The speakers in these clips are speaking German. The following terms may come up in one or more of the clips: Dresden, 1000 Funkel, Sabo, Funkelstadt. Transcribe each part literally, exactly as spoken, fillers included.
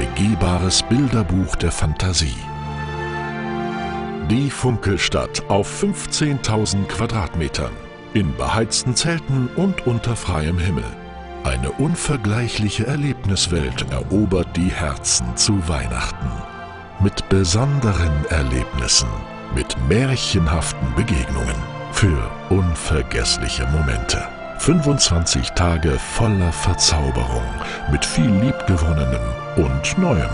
begehbares Bilderbuch der Fantasie. Die Funkelstadt auf fünfzehntausend Quadratmetern, in beheizten Zelten und unter freiem Himmel. Eine unvergleichliche Erlebniswelt erobert die Herzen zu Weihnachten. Mit besonderen Erlebnissen, mit märchenhaften Begegnungen, für unvergessliche Momente. fünfundzwanzig Tage voller Verzauberung, mit viel Liebgewonnenem und Neuem.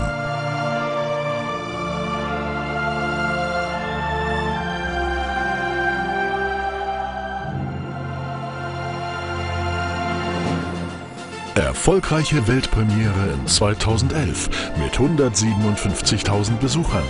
Erfolgreiche Weltpremiere in zweitausendelf mit hundertsiebenundfünfzigtausend Besuchern.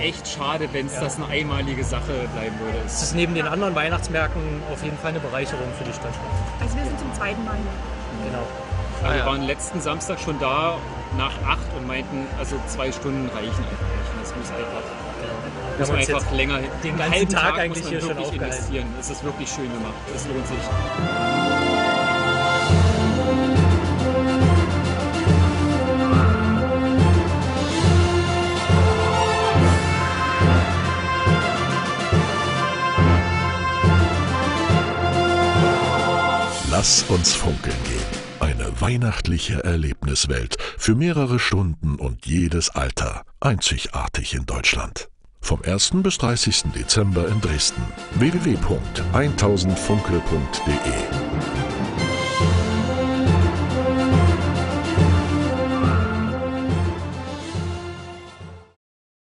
Echt schade, wenn es ja. das eine einmalige Sache bleiben würde. Es ist neben den anderen Weihnachtsmärkten auf jeden Fall eine Bereicherung für die Stadt. Also wir sind zum zweiten Mal hier. Genau. Ja, ah, wir ja. waren letzten Samstag schon da nach acht und meinten, also zwei Stunden reichen einfach nicht. Das muss einfach, ja. muss man einfach länger hin. Den ganzen halben Tag, Tag eigentlich muss man hier wirklich schon investieren. Es ist wirklich schön gemacht. Es lohnt sich. Lass uns funkeln gehen. Eine weihnachtliche Erlebniswelt für mehrere Stunden und jedes Alter. Einzigartig in Deutschland. Vom ersten bis dreißigsten Dezember in Dresden. w w w punkt tausend funkel punkt de